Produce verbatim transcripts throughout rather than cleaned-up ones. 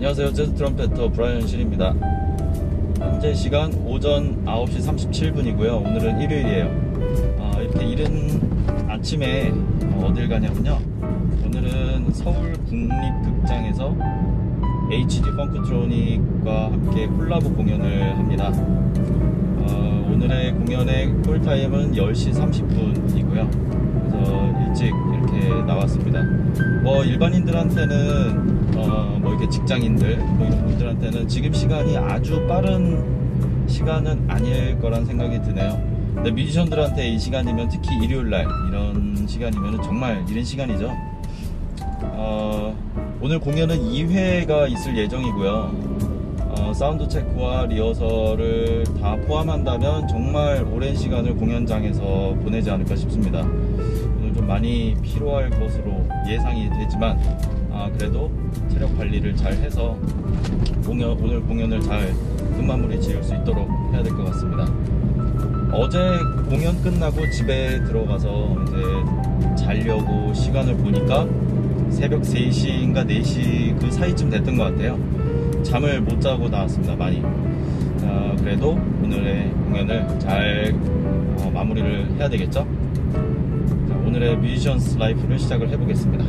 안녕하세요. 재즈 트럼펫터 브라이언 신입니다. 현재 시간 오전 아홉 시 삼십칠 분이고요 오늘은 일요일이에요. 아, 이렇게 이른 아침에 어딜 가냐면요, 오늘은 서울 국립극장에서 에이치디 펑크트로닉과 함께 콜라보 공연을 합니다. 어, 오늘의 공연의 콜타임은 열 시 삼십 분이고요 그래서 일찍 이렇게 나왔습니다. 뭐 일반인들한테는 어, 뭐 이렇게 직장인들 뭐 이런 분들한테는 지금 시간이 아주 빠른 시간은 아닐 거란 생각이 드네요. 근데 뮤지션들한테 이 시간이면, 특히 일요일날 이런 시간이면 정말 이른 시간이죠. 어, 오늘 공연은 이 회가 있을 예정이고요. 어, 사운드 체크와 리허설을 다 포함한다면 정말 오랜 시간을 공연장에서 보내지 않을까 싶습니다. 오늘 좀 많이 피로할 것으로 예상이 되지만 아, 그래도 체력 관리를 잘 해서 공연, 오늘 공연을 잘 끝마무리 지을 수 있도록 해야 될 것 같습니다. 어제 공연 끝나고 집에 들어가서 이제 자려고 시간을 보니까 새벽 세 시인가 네 시 그 사이쯤 됐던 것 같아요. 잠을 못 자고 나왔습니다, 많이. 아, 그래도 오늘의 공연을 잘 어, 마무리를 해야 되겠죠? 자, 오늘의 뮤지션스 라이프를 시작을 해보겠습니다.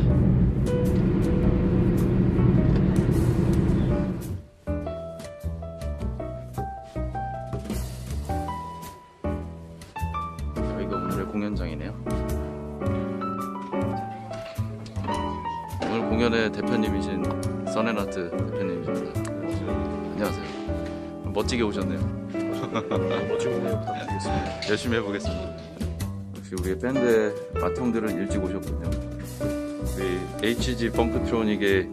공연장이네요. 오늘 공연의 대표님이신 선 앤 아트 대표님이십니다. 안녕하세요. 멋지게 오셨네요. 멋진 공연 부탁드리겠습니다. 열심히 해보겠습니다. 역시 우리 밴드의 맏형들은 일찍 오셨군요. 우리 에이치지 펑크트로닉의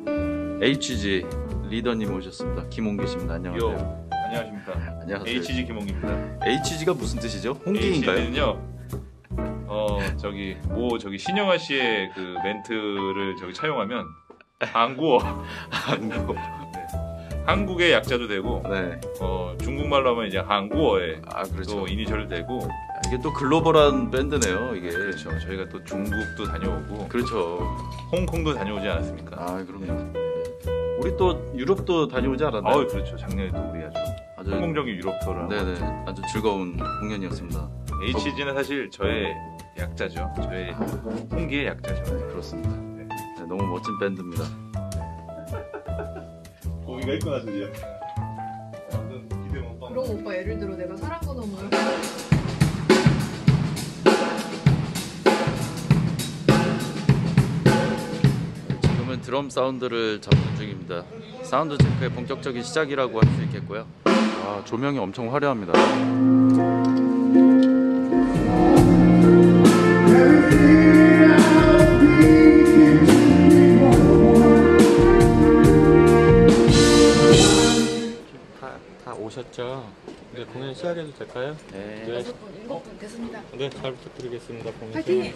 에이치지 리더님 오셨습니다. 김홍기 씨입니다. 안녕하세요. 요. 안녕하십니까. 안녕하세요. 에이치지 김홍기입니다. 에이치지가 무슨 뜻이죠? 홍기인가요? 에이치지는요. 어 저기 뭐 저기 신영아 씨의 그 멘트를 저기 차용하면 한국어 한국어 네. 한국의 약자도 되고 네. 어 중국말로 하면 이제 한국어에 아, 그렇죠. 또 이니셜도 되고 이게 또 글로벌한 밴드네요 이게. 그렇죠. 저희가 또 중국도 다녀오고 그렇죠. 홍콩도 다녀오지 않았습니까? 아 그럼요. 네. 우리 또 유럽도 다녀오지 않았나요? 아 그렇죠. 작년에도 우리 아주 아주 성공적인 유럽 투어를 네네 아주 즐거운 공연이었습니다. 에이치지는 사실 저의 약자죠. 저의 홍기의 약자죠. 네, 그렇습니다. 네. 네, 너무 멋진 밴드입니다. 고기가 있구나 드디어. 완전 기대 못 받는. 그럼 오빠 예를 들어 내가 사랑 건너물. 지금은 드럼 사운드를 잡는 중입니다. 사운드 체크의 본격적인 시작이라고 할 수 있겠고요. 아, 조명이 엄청 화려합니다. 오셨죠? 네, 공연 시작해도 될까요? 네. 네. 여섯 분, 일곱 분 됐습니다. 네, 잘 부탁드리겠습니다. 공연 파이팅!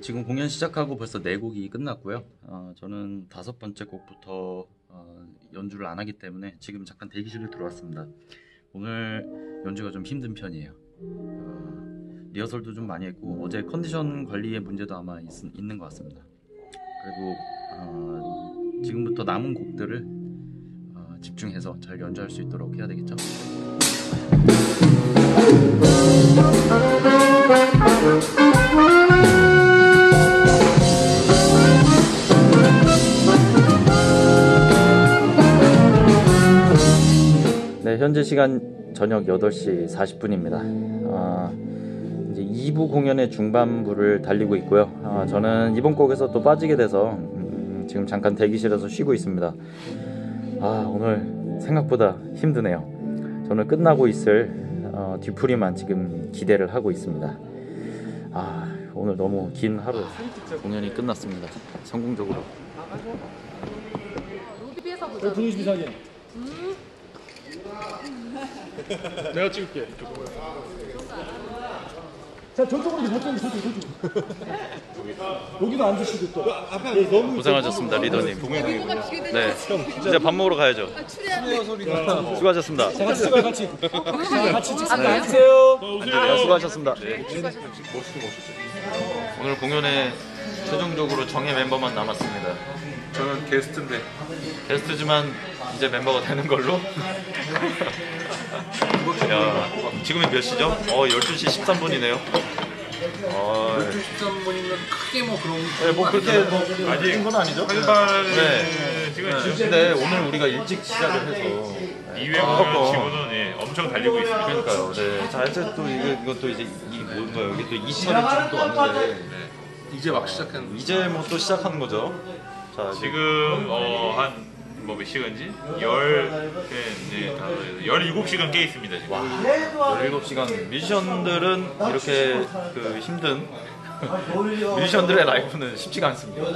지금 공연 시작하고 벌써 네 곡이 끝났고요. 어, 저는 다섯 번째 곡부터 어, 연주를 안 하기 때문에 지금 잠깐 대기실에 들어왔습니다. 오늘 연주가 좀 힘든 편이에요. 어, 리허설도 좀 많이 했고 어제 컨디션 관리의 문제도 아마 있, 있는 것 같습니다. 그리고 어, 지금부터 남은 곡들을 어, 집중해서 잘 연주할 수 있도록 해야 되겠죠? 네, 현재 시간 저녁 여덟 시 사십 분입니다. 아, 이제 이 부 공연의 중반부를 달리고 있고요. 아, 저는 이번 곡에서 또 빠지게 돼서 음, 지금 잠깐 대기실에서 쉬고 있습니다. 아, 오늘 생각보다 힘드네요. 저는 끝나고 있을 어, 뒤풀이만 지금 기대를 하고 있습니다. 아, 오늘 너무 긴 하루. 공연이 끝났습니다. 성공적으로. 로비에서 보자. 음. 내가 찍을게. 자, 저쪽으로 저쪽으로 저쪽으로. 여기도 앉으시고 또. 너무 고생하셨습니다, 리더님. 네, 이제 밥 먹으러 가야죠. 수고하셨습니다. 같이 같이 같이 앉으세요. 수고하셨습니다. 오늘 공연에 최종적으로 정예 멤버만 남았습니다. 저는 게스트인데, 게스트지만 이제 멤버가 되는 걸로. 야, 지금이 몇 시죠? 어, 열두 시 십삼 분이네요. 어, 열두 시 십삼 분이면 크게 뭐 그런 네, 뭐 그렇게 뭐 아직 건 아니죠? 활발해. 네. 지금 네. 근데 오늘 우리가 일찍 시작을 해서 이회공연 지구는 예, 엄청 달리고 있습니다. 그러니까요. 네. 자, 이제 또 이거 이것도 이제 이 뭔가 여기 또 이천이 또 왔는데 네. 이제 막 시작한 이제 뭐 또 시작한 거죠. 자, 지금 어 한 뭐 몇 시간지? 열일곱 시간 깨 있습니다 지금. 와, 열일곱 시간. 뮤지션들은 이렇게 그 힘든 뮤지션들의 라이프는 쉽지가 않습니다.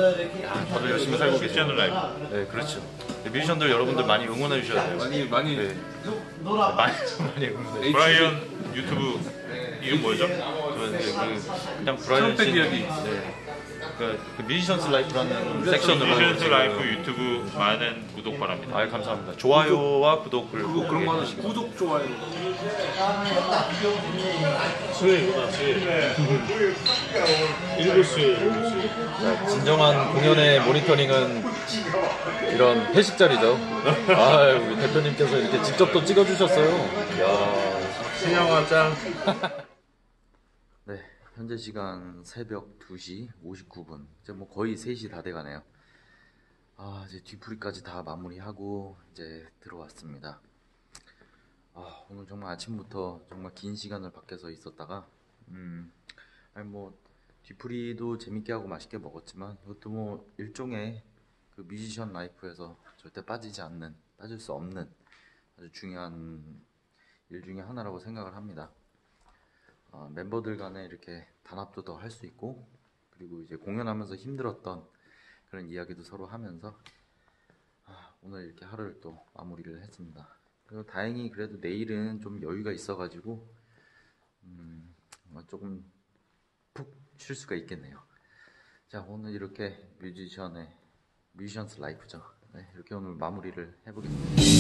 야, 다들 열심히 살고 계시죠. 라이브. 네, 그렇죠. 뮤지션들 여러분들 많이 응원해 주셔야 돼요. 많이 많이 네. 많이 많이 응원해. 브라이언 유튜브 이름 뭐죠? 그, 그냥 브라이언 씨. 네. 그, 그 뮤지션스 라이프라는 섹션으로 뮤지션스 라이프 유튜브 많은 구독 바랍니다. 아, 감사합니다. 좋아요와 구독을 구독 그런 거 하나씩 구독 좋아요. 수요일이구나. 수요일. 일곱 시. 진정한 공연의 모니터링은 이런 회식 자리죠. 아, 우리 대표님께서 이렇게 직접 또 찍어주셨어요. 야, 신영아 짱. 현재 시간 새벽 두 시 오십구 분. 이제 뭐 거의 세 시 다 돼가네요. 아, 이제 뒤풀이까지 다 마무리하고 이제 들어왔습니다. 아, 오늘 정말 아침부터 정말 긴 시간을 밖에서 있었다가 음, 아니 뭐 뒤풀이도 재밌게 하고 맛있게 먹었지만 이것도 뭐 일종의 그 뮤지션 라이프에서 절대 빠지지 않는, 빠질 수 없는 아주 중요한 일 중에 하나라고 생각을 합니다. 어, 멤버들 간에 이렇게 단합도 더 할 수 있고, 그리고 이제 공연하면서 힘들었던 그런 이야기도 서로 하면서 아, 오늘 이렇게 하루를 또 마무리를 했습니다. 그리고 다행히 그래도 내일은 좀 여유가 있어가지고 음, 조금 푹 쉴 수가 있겠네요. 자, 오늘 이렇게 뮤지션의 뮤지션스 라이프죠. 네, 이렇게 오늘 마무리를 해보겠습니다.